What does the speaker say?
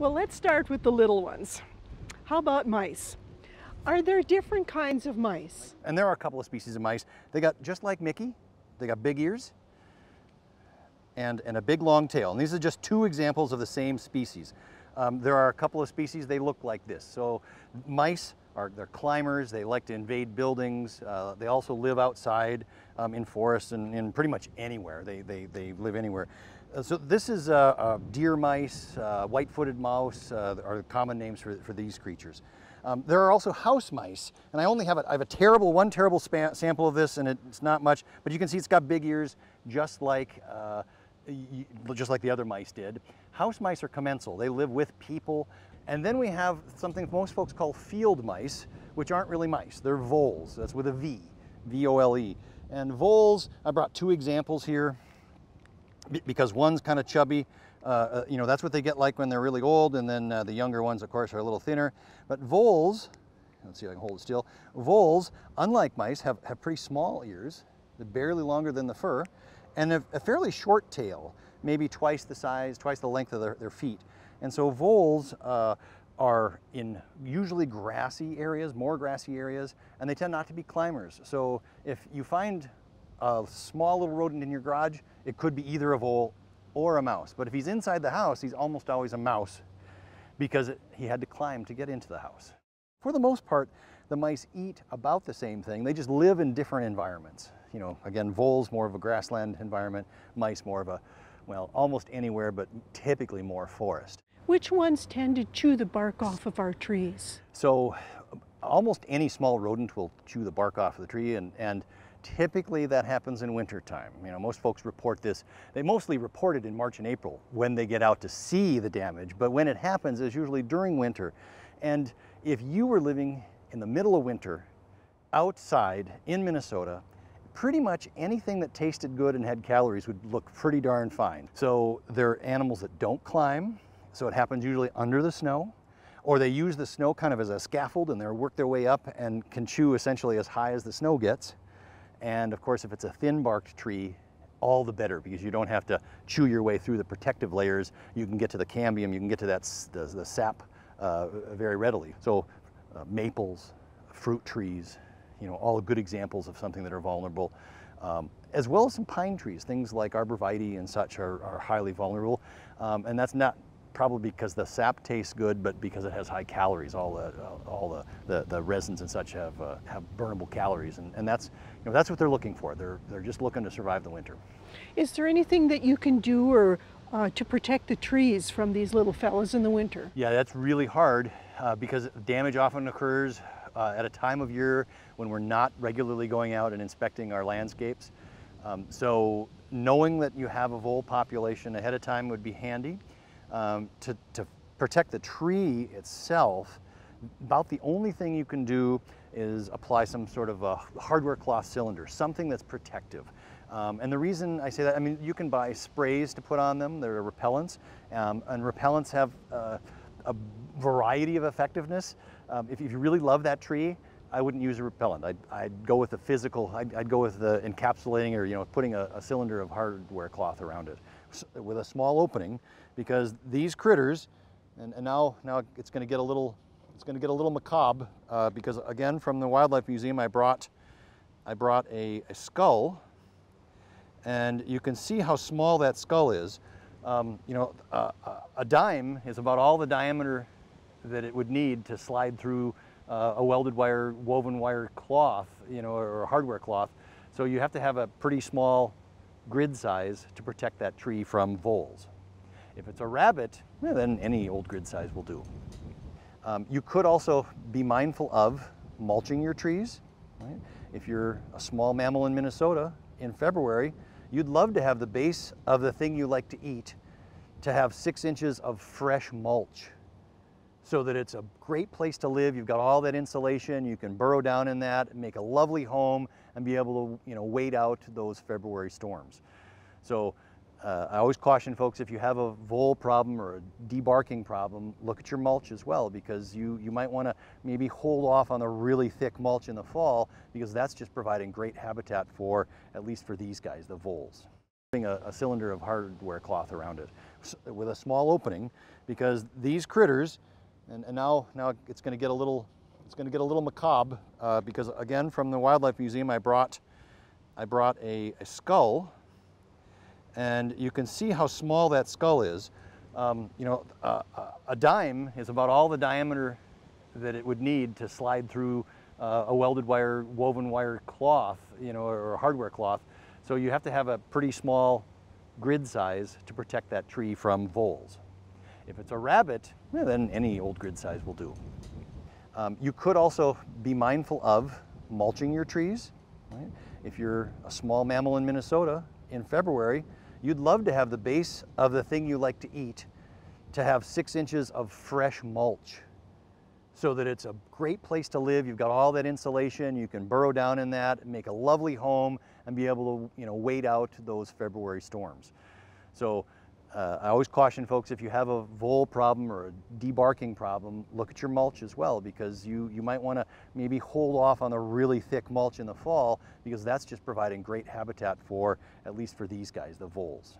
Well, let's start with the little ones. How about mice? Are there different kinds of mice? And there are a couple of species of mice. They got, just like Mickey, they got big ears and a big long tail. And these are just two examples of the same species. There are a couple of species, they look like this. So mice are, they're climbers, they like to invade buildings. They also live outside in forests and in pretty much anywhere. They live anywhere. So this is deer mice, white-footed mouse are the common names for these creatures. There are also house mice, and I have a one terrible sample of this, and it's not much, but you can see it's got big ears, just like the other mice did. House mice are commensal. They live with people. And then we have something most folks call field mice, which aren't really mice. They're voles. That's with a V, V-O-L-E. And voles, I brought two examples here because one's kind of chubby. You know, that's what they get like when they're really old, and then the younger ones, of course, are a little thinner. But voles, let's see if I can hold it still. Voles, unlike mice, have pretty small ears. They're barely longer than the fur. And a fairly short tail, maybe twice the size, twice the length of their feet. And so voles are in usually grassy areas, more grassy areas, and they tend not to be climbers. So if you find a small little rodent in your garage, it could be either a vole or a mouse. But if he's inside the house, he's almost always a mouse because he had to climb to get into the house. For the most part, the mice eat about the same thing. They just live in different environments. You know, again, voles more of a grassland environment, mice more of a, well, almost anywhere, but typically more forest. Which ones tend to chew the bark off of our trees? So almost any small rodent will chew the bark off of the tree, and typically that happens in wintertime. You know, most folks report this. They mostly report it in March and April when they get out to see the damage, but when it happens is usually during winter. And if you were living in the middle of winter outside in Minnesota, pretty much anything that tasted good and had calories would look pretty darn fine. So they're animals that don't climb, so it happens usually under the snow, or they use the snow kind of as a scaffold and they work their way up and can chew essentially as high as the snow gets. And of course, if it's a thin-barked tree, all the better, because you don't have to chew your way through the protective layers. You can get to the cambium, you can get to that the sap very readily. So maples, fruit trees, you know, all good examples of something that are vulnerable, as well as some pine trees. Things like arborvitae and such are highly vulnerable, and that's not probably because the sap tastes good, but because it has high calories. All the resins and such have burnable calories, and that's, you know, that's what they're looking for. They're just looking to survive the winter. Is there anything that you can do or to protect the trees from these little fellas in the winter? Yeah, that's really hard because damage often occurs at a time of year when we're not regularly going out and inspecting our landscapes. So knowing that you have a vole population ahead of time would be handy. To protect the tree itself, about the only thing you can do is apply some sort of a hardware cloth cylinder, something that's protective. And the reason I say that, I mean, you can buy sprays to put on them. They're repellents, and repellents have a variety of effectiveness. If you really love that tree, I wouldn't use a repellent. I'd go with the physical, I'd go with the encapsulating, or, you know, putting a cylinder of hardware cloth around it with a small opening, because these critters, and now it's going to get a little macabre, because again, from the Wildlife Museum, I brought a skull, and you can see how small that skull is. You know, a dime is about all the diameter that it would need to slide through a welded wire, woven wire cloth, you know, or a hardware cloth. So you have to have a pretty small grid size to protect that tree from voles. If it's a rabbit, well, then any old grid size will do. You could also be mindful of mulching your trees. Right? If you're a small mammal in Minnesota in February, you'd love to have the base of the thing you like to eat to have 6 inches of fresh mulch, so that it's a great place to live. You've got all that insulation. You can burrow down in that, make a lovely home, and be able to, you know, wait out those February storms. So I always caution folks, if you have a vole problem or a debarking problem, look at your mulch as well, because you might want to maybe hold off on the really thick mulch in the fall, because that's just providing great habitat for, at least for these guys, the voles. Putting a cylinder of hardware cloth around it with a small opening, because these critters, and now it's going to get a little macabre, because again from the Wildlife Museum I brought a skull, and you can see how small that skull is. You know, a dime is about all the diameter that it would need to slide through a welded wire, woven wire cloth, you know, or hardware cloth. So you have to have a pretty small grid size to protect that tree from voles. If it's a rabbit, well, then any old grid size will do. You could also be mindful of mulching your trees. Right? If you're a small mammal in Minnesota in February, you'd love to have the base of the thing you like to eat to have 6 inches of fresh mulch, so that it's a great place to live. You've got all that insulation, you can burrow down in that, make a lovely home, and be able to, you know, wait out those February storms. So I always caution folks, if you have a vole problem or a debarking problem, look at your mulch as well, because you might want to maybe hold off on the really thick mulch in the fall, because that's just providing great habitat for, at least for these guys, the voles.